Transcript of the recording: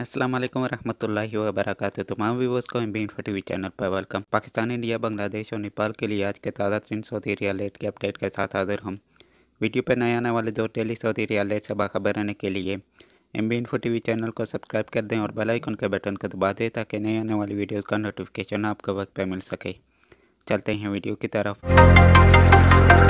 अस्सलाम वालेकुम रहमतुल्लाहि व बरकातहू। तमाम व्यूअर्स को एमबी इन्फो टीवी चैनल पर वेलकम। पाकिस्तान, इंडिया, बांग्लादेश और नेपाल के लिए आज के ताज़ा तरीन सऊदी रियाल रेट के अपडेट के साथ हाजिर हम। वीडियो पर नए आने वाले दो डेली सऊदी रियाल रेट से बाखबर रहने के लिए एमबी इन्फो टीवी चैनल को सब्सक्राइब कर दें और बेल आइकन के बटन को दबा दें ताकि नए आने वाली वीडियोज़ का नोटिफिकेशन आपको वक्त पर मिल सके। चलते हैं वीडियो की तरफ।